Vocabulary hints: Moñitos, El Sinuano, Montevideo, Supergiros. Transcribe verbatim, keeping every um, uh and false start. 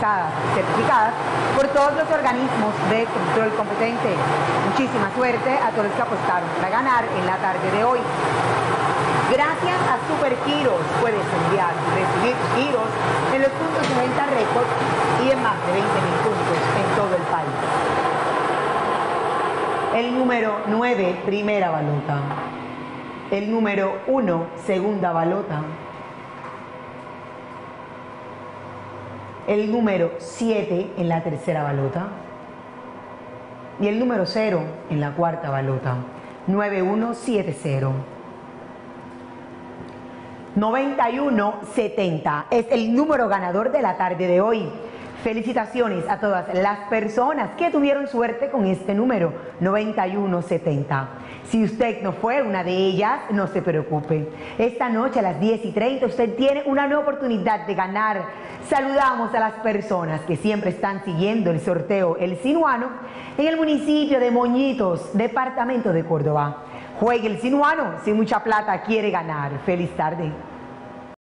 fiscalizadas, certificadas por todos los organismos de control competente. Muchísima suerte a todos los que apostaron para ganar en la tarde de hoy. Gracias a Supergiros puedes enviar y recibir giros en los puntos de venta récord y en más de veinte mil puntos en todo el país. El número nueve, primera balota. El número uno, segunda balota. El número siete en la tercera balota. Y el número cero en la cuarta balota. nueve uno siete cero. noventa y uno setenta es el número ganador de la tarde de hoy. Felicitaciones a todas las personas que tuvieron suerte con este número noventa y uno setenta. Si usted no fue una de ellas, no se preocupe. Esta noche a las diez y treinta usted tiene una nueva oportunidad de ganar. Saludamos a las personas que siempre están siguiendo el sorteo El Sinuano en el municipio de Moñitos, departamento de Córdoba. Juegue El Sinuano, si mucha plata quiere ganar. Feliz tarde.